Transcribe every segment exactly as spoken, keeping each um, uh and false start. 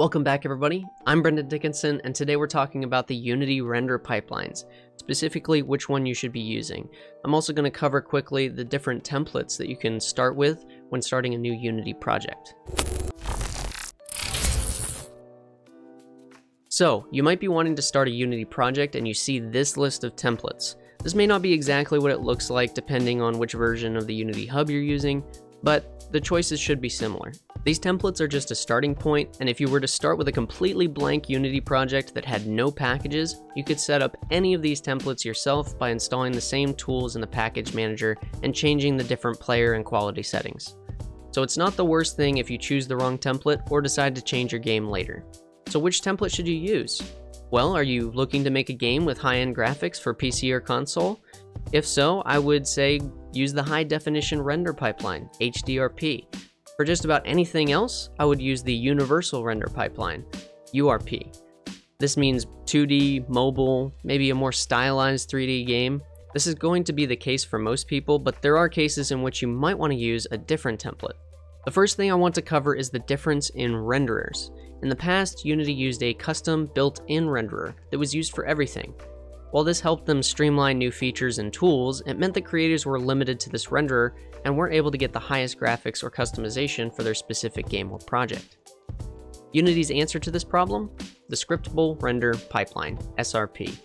Welcome back everybody, I'm Brendan Dickinson and today we're talking about the Unity render pipelines, specifically which one you should be using. I'm also going to cover quickly the different templates that you can start with when starting a new Unity project. So, you might be wanting to start a Unity project and you see this list of templates. This may not be exactly what it looks like depending on which version of the Unity Hub you're using, but the choices should be similar. These templates are just a starting point, and if you were to start with a completely blank Unity project that had no packages, you could set up any of these templates yourself by installing the same tools in the package manager and changing the different player and quality settings. So it's not the worst thing if you choose the wrong template or decide to change your game later. So which template should you use? Well, are you looking to make a game with high-end graphics for P C or console? If so, I would say use the High Definition Render Pipeline, H D R P. For just about anything else, I would use the Universal Render Pipeline, U R P. This means two D, mobile, maybe a more stylized three D game. This is going to be the case for most people, but there are cases in which you might want to use a different template. The first thing I want to cover is the difference in renderers. In the past, Unity used a custom built-in renderer that was used for everything. While this helped them streamline new features and tools, it meant that creators were limited to this renderer and weren't able to get the highest graphics or customization for their specific game or project. Unity's answer to this problem? The Scriptable Render Pipeline, S R P.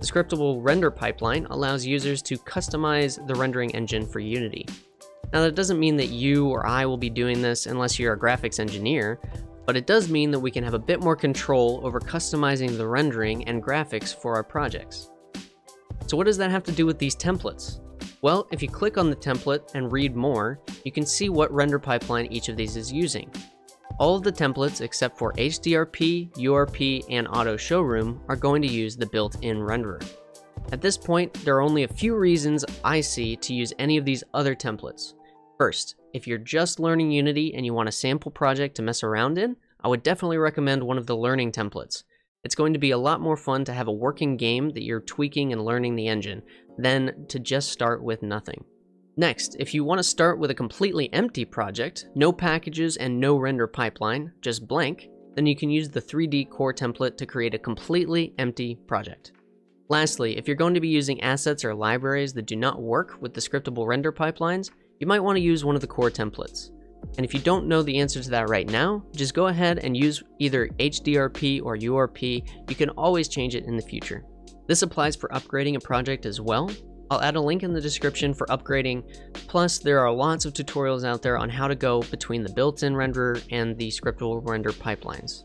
The Scriptable Render Pipeline allows users to customize the rendering engine for Unity. Now that doesn't mean that you or I will be doing this unless you're a graphics engineer, but it does mean that we can have a bit more control over customizing the rendering and graphics for our projects. So what does that have to do with these templates? Well, if you click on the template and read more, you can see what render pipeline each of these is using. All of the templates except for H D R P, U R P, and Auto Showroom are going to use the built-in renderer. At this point, there are only a few reasons I see to use any of these other templates. First, if you're just learning Unity and you want a sample project to mess around in, I would definitely recommend one of the learning templates. It's going to be a lot more fun to have a working game that you're tweaking and learning the engine than to just start with nothing. Next, if you want to start with a completely empty project, no packages and no render pipeline, just blank, then you can use the three D core template to create a completely empty project. Lastly, if you're going to be using assets or libraries that do not work with the scriptable render pipelines, you might want to use one of the core templates. And if you don't know the answer to that right now, just go ahead and use either H D R P or U R P. You can always change it in the future. This applies for upgrading a project as well. I'll add a link in the description for upgrading. Plus, there are lots of tutorials out there on how to go between the built-in renderer and the scriptable render pipelines.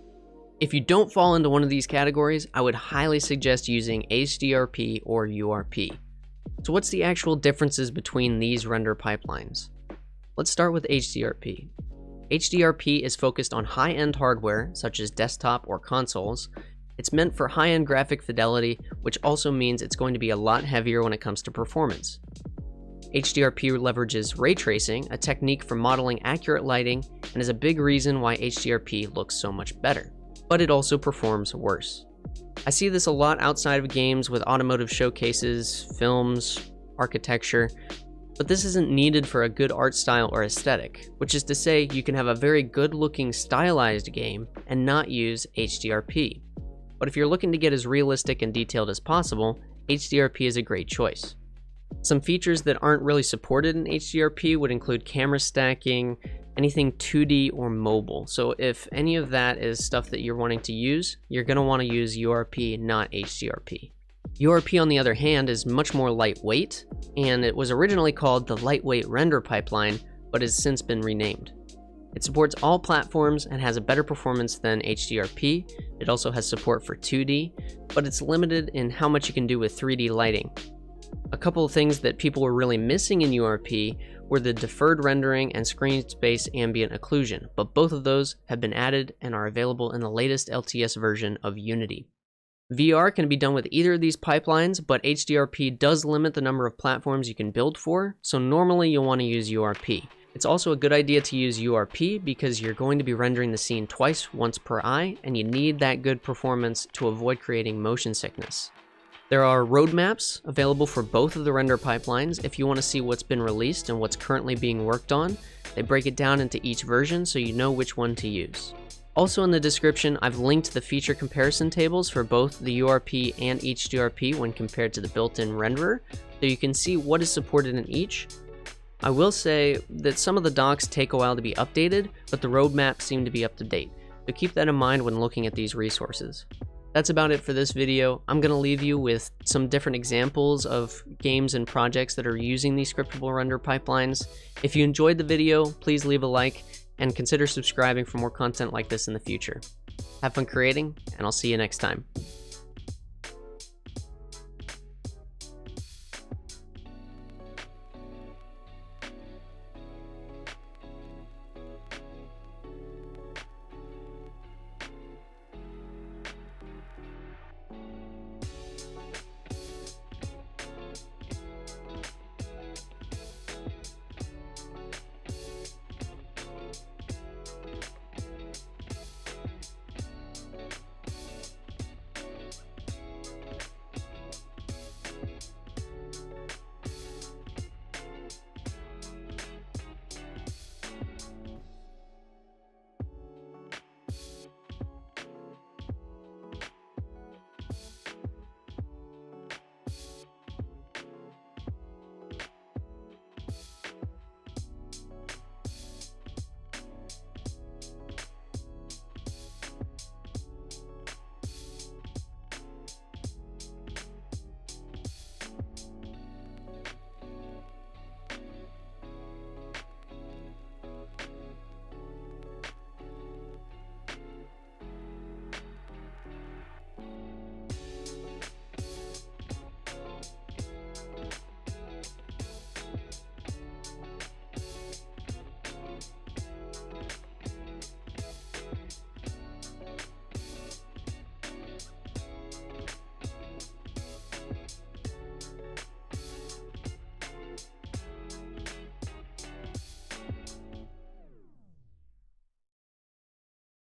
If you don't fall into one of these categories, I would highly suggest using H D R P or U R P. So what's the actual differences between these render pipelines? Let's start with H D R P. H D R P is focused on high-end hardware, such as desktop or consoles. It's meant for high-end graphic fidelity, which also means it's going to be a lot heavier when it comes to performance. H D R P leverages ray tracing, a technique for modeling accurate lighting, and is a big reason why H D R P looks so much better, but it also performs worse. I see this a lot outside of games with automotive showcases, films, architecture, but this isn't needed for a good art style or aesthetic, which is to say you can have a very good looking stylized game and not use H D R P. But if you're looking to get as realistic and detailed as possible, H D R P is a great choice. Some features that aren't really supported in H D R P would include camera stacking, anything two D or mobile. So if any of that is stuff that you're wanting to use, you're going to want to use U R P, not H D R P. U R P, on the other hand, is much more lightweight, and it was originally called the Lightweight Render Pipeline, but has since been renamed. It supports all platforms and has a better performance than H D R P. It also has support for two D, but it's limited in how much you can do with three D lighting. A couple of things that people were really missing in U R P were the deferred rendering and screen space ambient occlusion, but both of those have been added and are available in the latest L T S version of Unity. V R can be done with either of these pipelines, but H D R P does limit the number of platforms you can build for, so normally you'll want to use U R P. It's also a good idea to use U R P because you're going to be rendering the scene twice, once per eye, and you need that good performance to avoid creating motion sickness. There are roadmaps available for both of the render pipelines if you want to see what's been released and what's currently being worked on. They break it down into each version so you know which one to use. Also in the description, I've linked the feature comparison tables for both the U R P and H D R P when compared to the built-in renderer, so you can see what is supported in each. I will say that some of the docs take a while to be updated, but the roadmaps seem to be up to date, so keep that in mind when looking at these resources. That's about it for this video. I'm going to leave you with some different examples of games and projects that are using these scriptable render pipelines. If you enjoyed the video, please leave a like and consider subscribing for more content like this in the future. Have fun creating, and I'll see you next time.